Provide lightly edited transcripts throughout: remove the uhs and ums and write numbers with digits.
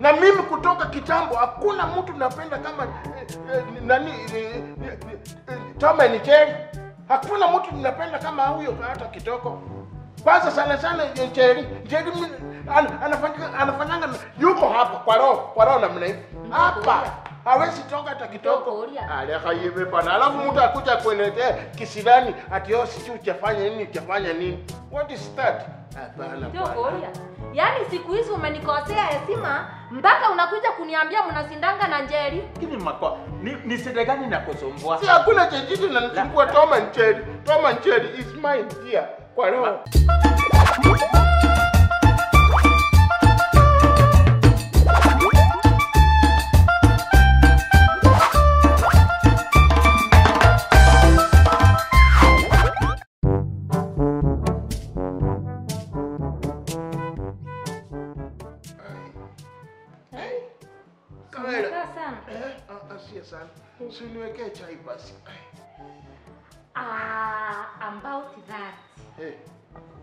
Na mimi kutoka kitambo hakuna mtu napenda kama Tom and Jerry. Hakuna mtu napenda kama huyo hata kitoko. Kwanza sana Jerry anafanyanga yuko hapa kwa roho namna hivi. Hapa hawezi toka hata kitoko. Alihayiwe bana. Alafu mtu akuja kueletea kisilani ati yo sisi utafanya nini? What is that? Hapana bwana. Yaani siku hizo umenikosea heshima mpaka unakuja kuniambia mnasindanga na Njeri. Kini makoa. Ni sida gani nakusumbua? Si hakuna chejiti na nisumbua Tom and Jerry. Tom and Jerry is mine dear. Kwa roho. Usiniwekee chai basi. About that.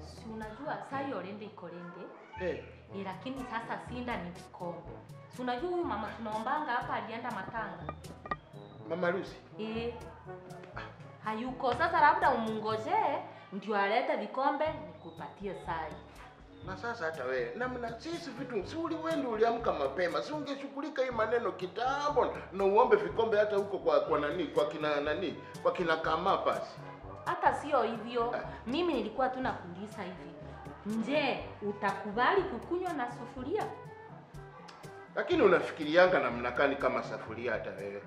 Si unajua sai orende ikorende. Lakini sasa sinda ni kikombe. Si unajua huyu mama tunaombanga hapa alienda matanga. Mama Lucy. Hayuko sasa labda umungojee ndio aleta vikombe nikupatie sai. Na sasa hata wewe namna sisi vitu nzuri wewe ndio uliamka mapema. Si ungeshughulika hii maneno kitambo na uombe vikombe hata huko kwa kina kama basi. Hata sio hivyo. Mimi nilikuwa tu nakuuliza hivi. Je, utakubali kukunywa na sufuria? Lakini unafikirianga namna gani kama sufuria hata wewe?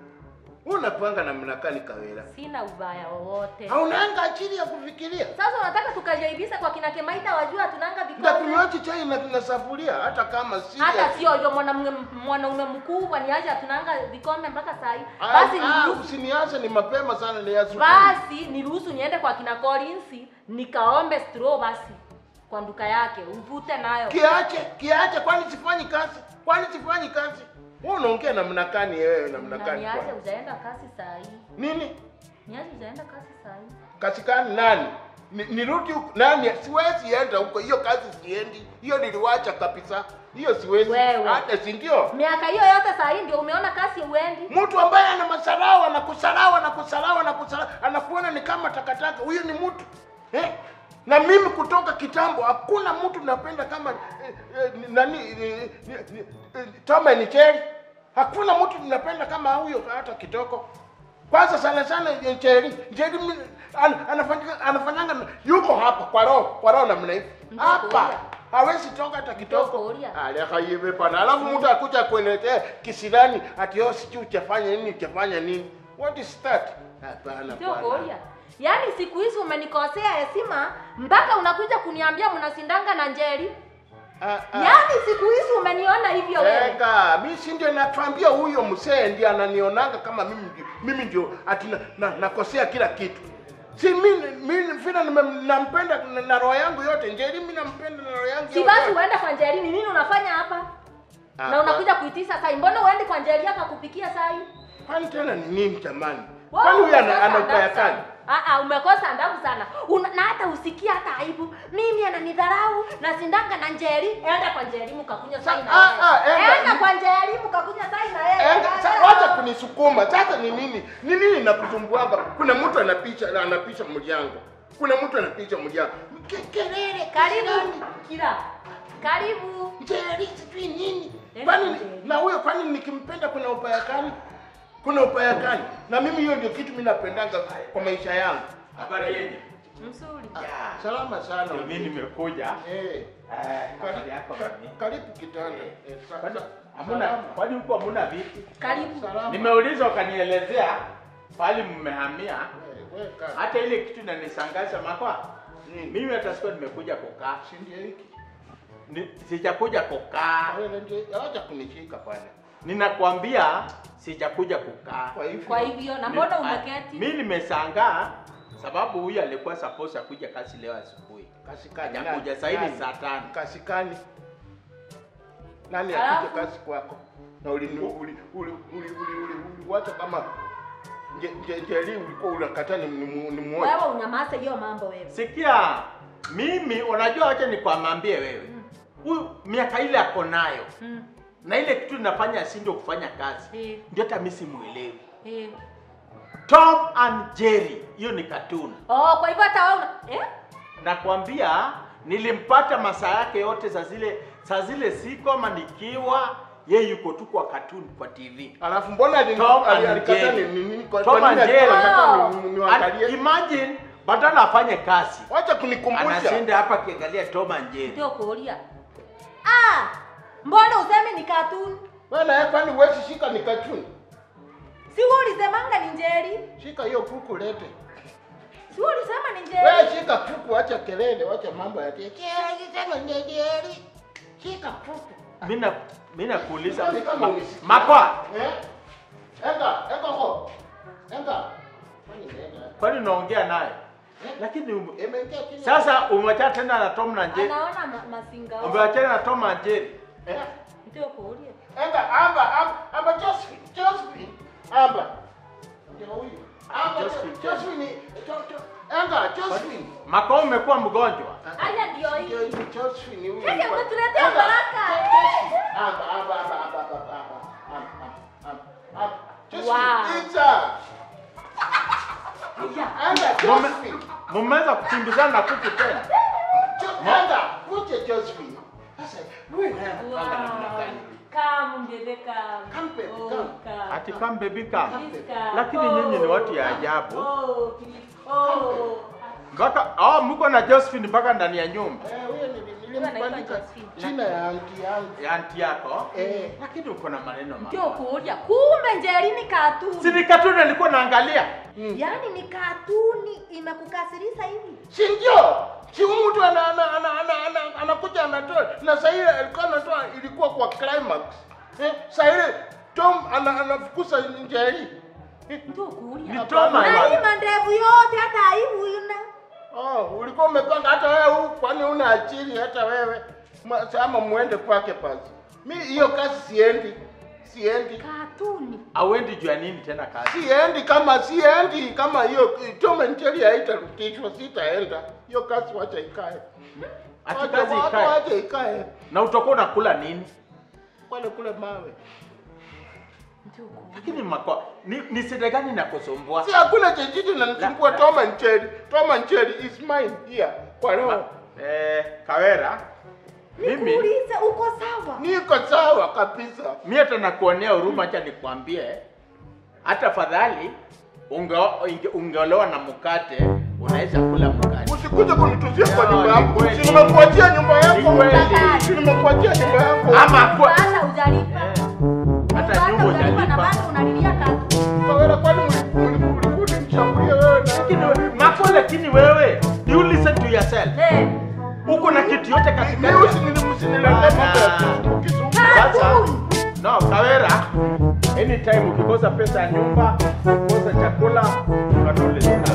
Unapanga namna gani kawela? Sina ubaya wowote. Haunaanga akili ya kufikiria. Sasa unataka tukajaibisa kwa kina Kemaita wajua tunaanga vikombe. Tunywaje chai na sufuria hata kama si. Hata sio hiyo mwanaume mkubwa ni aje tunaanga vikombe mpaka saa hii. Basi niruhusu usinianze ni mapema sana ni asubuhi. Basi niruhusu niende kwa kina Collins nikaombe straw basi kwa nduka yake uvute nayo. Kiache kwani sifanyi kazi. Unaongea namna gani wewe namna gani? Niache ujaenda kasi saa hii. Nini? Niache ujaenda kasi saa hii. Kasi gani nani? Nirudi huko nani? Siwezi enda huko. Hiyo kazi siendi. Hiyo niliwacha kabisa. Hiyo siwezi. Hata si ndio? Miaka hiyo yote saa hii ndio umeona kasi uendi. Mtu ambaye ana masarao anakusarao anakuona ni kama takataka. Huyo ni mtu. Na mimi kutoka kitambo hakuna mtu napenda kama Tom and Jerry. Hakuna mtu napenda kama huyo hata kitoko. Kwanza sana Jerry anafanyanga yuko hapa kwa roho namna hivi. Hapa hawezi toka hata kitoko. Alihayiwe bana. Alafu mtu akuja kueletea kisilani ati yo sisi utafanya nini? What is that? Hapana bwana. Yaani siku hizo umenikosea heshima mpaka unakuja kuniambia mnasindanga na Njeri. Yaani siku hizo umeniona hivyo wewe. Mimi si ndio nakwambia huyo msee ndiye ananionanga kama mimi ndio ati nakosea kila kitu. Si mimi vile nampenda na roho yangu yote Njeri mimi nampenda na roho yangu yote. Si basi uende kwa Njeri nini unafanya hapa? Na unakuja kuitisha sai mbona uende kwa Njeri akakupikia sai? Kwani tena ni nini jamani? Kwani huyu anabaya sana? Umekosa adabu sana. Na hata usikia hata aibu. Mimi ananidharau na sindanga na Njeri. Enda kwa Njeri mkakunywa sai na yeye. Enda kwa Njeri mkakunywa sai na yeye. Acha kunisukuma. Sasa ni nini? Ni nini nakutumbuanga? Kuna mtu anapicha mliango. Kelele karibu. Njeri sijui nini. Kwani na huyo kwani nikimpenda kuna ubaya gani? Na mimi hiyo ndio kitu mimi napendanga kwa maisha yangu. Habari yenu? Mzuri. Salama sana. Mimi nimekuja. Habari yako mimi. Karibu kitanda. Kwani huko hamuna viti? Karibu. Nimeuliza ukanielezea pale mmehamia. Hata ile kitu inanishangaza makwa. Mimi hata sikuwa nimekuja kukaa. Si ndio hiki? Sijakuja kukaa. Wewe ndio acha kunishika pale. Ninakwambia sijakuja kukaa. Kwa hivyo na mbona umeketi? Mimi nimeshangaa sababu huyu alikuwa supposed kuja kasi leo asubuhi. Kasi kaja kuja saa hii saa 5. Kasi kani? Nani alikuja kasi kwako? Na uli watu kama Njeri ulikuwa unakataa ni muone. Wewe unyamaza hiyo mambo wewe. Sikia. Mimi unajua acha nikwambie wewe. Huyu miaka ile akonayo. na ile kitu nafanya sindo kufanya kazi. Ndio hata mimi simuelewi. Tom and Jerry, hiyo ni cartoon. Oh, kwa hivyo hata wewe nakwambia nilimpata masaa yake yote za zile siku ama nikiwa yeye yuko tu kwa cartoon kwa TV. Alafu mbona alikata nini kwa nini? Imagine badala afanye kazi. Wacha kunikumbusha. Anashinda hapa kiangalia Tom and Jerry. Ndio kulia. Mbona useme ni cartoon? Bwana kwani wewe shika ni cartoon? Si wewe ulisemanga ni Jerry? Shika hiyo kuku lete. Si wewe ulisema ni Jerry? Wewe shika kuku acha kelele, acha mambo ya teke. Shika ni Jerry. Shika kuku. Mimi nakuuliza makwa. Enda huko. Enda. Kwani unaongea naye? Lakini sasa umeacha tena na Tom na Jerry. Anaona mazinga. Umeacha na Tom na Jerry. Ndio kuulia. Enda amba Josephine. Amba. Ndio huyo. Amba Josephine. Enda Josephine. Makao umekuwa mgonjwa. Haya ndio hii. Ndio hii Josephine huyo. Sasa umetuletea baraka. Amba. Josephine. Mumeza kukimbizana na kuku tena. Anda, kuche Josephine. Come baby come. Come baby come. Ati come baby come. Lakini nyinyi ni watu ya ajabu. Mko na Josephine mpaka ndani ya nyumba. Huyo ni jina ya auntie yako. Lakini uko na maneno mama. Ndio kuoja. Kumbe Jerry ni katuni. Si ni katuni alikuwa naangalia. Yaani ni katuni imekukasirisha hivi. Si ndio? Si mtu anakuja anatoa. Na sasa ile alikuwa anatoa ilikuwa kwa climax. Sasa ile Tom anafukusa Jerry. Ndio kuoja. Ni Tom ana. Ni mandevu yote hata aibu yuna. Ulikuwa umepanga hata wewe kwani una ajili hata wewe kama muende kwake pazi. Mimi hiyo kazi siendi. Katuni. Auendi jua nini tena kazi? Siendi kama hiyo Tom and Jerry haitarudishwa sitaenda. Hiyo kazi wacha ikae. Ati kazi ikae. Wacha ikae. Na utakuwa unakula nini? Kwani kula mawe. Lakini makwa ni sida gani nakusumbua? Si hakuna chochote kinanisumbua Tom and Jerry. Tom and Jerry is mine here. Kwa roho. Kawera. Mimi nikuuliza uko sawa? Niko sawa kabisa. Mimi hata nakuonea huruma acha nikwambie. Hata fadhali ungeolewa na mkate, unaweza kula mkate. Usikuje kunituzia kwa nyumba yako. Nimekuachia nyumba yako wewe. Nimekuachia nyumba yako. Ama kwa sasa hujalipa. Hata nyumba hujalipa. Unalilia katu. Kawera kwani mlikuwa mshambulia wewe lakini mako lakini wewe you listen to yourself. Uko na kitu yote katika no Kawera anytime ukikosa pesa ya nyumba ukikosa chakula unatoleza. Thank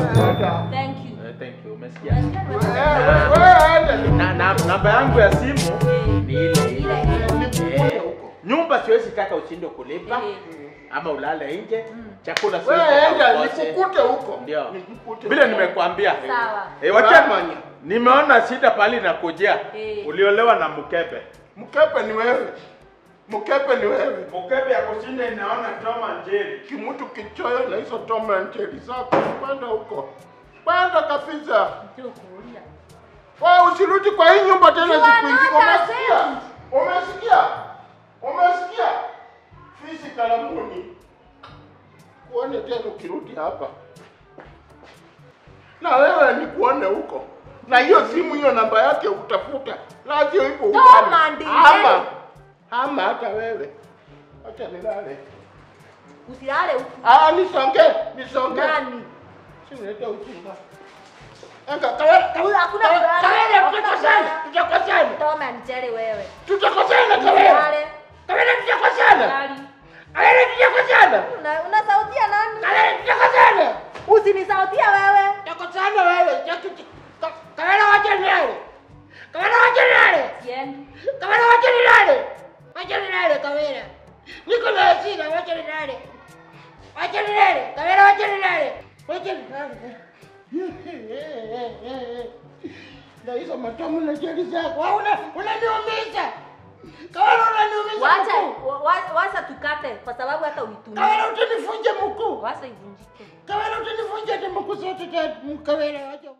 you umesikia na namba yangu ya simu ni ile nyumba siwezi kaka usindo kulipa ama ulale nje chakula sio wewe nikukute huko ndio bila nimekuambia wacha nimeona shida pale inakojea uliolewa na mkebe. Mkebe ni wewe. Mkebe ya kushinda inaona Tom and Jerry. Kimutu kichoyo na hizo Tom and Jerry zako kwenda huko. Kwenda kabisa. Nitakuulia. Wewe usirudi kwa hii nyumba tena siku nyingine. Umesikia? Fisi kalamuni. Kuone tena ukirudi hapa. Na wewe ni kuone huko. Na hiyo simu hiyo namba yake utafuta. Lazio ipo huko. Ama hata wewe. Acha nilale. Usilale huko. Nisonge. Nani? Si nileta uchunga. Anga Kawera hakuna baraka. Kawera tukakosana. Tom and Jerry wewe. Tutakosana Kawera. Kawera tukakosana. Nani? Kawera tukakosana. Unasautia nani? Kawera tukakosana. Usinisautia wewe. Tukakosana wewe. Kawera wacha nilale. Kawera. Niko na hasira wacha nilale. Kawera wacha nilale. Na hizo matamu na jeri zako. Unaniumiza. Wacha tukate kwa sababu hata uitunge. Kawela utinifunje mkuu. Wacha ivunjike. Kawela utinifunje mkuu sote mkawela wacha.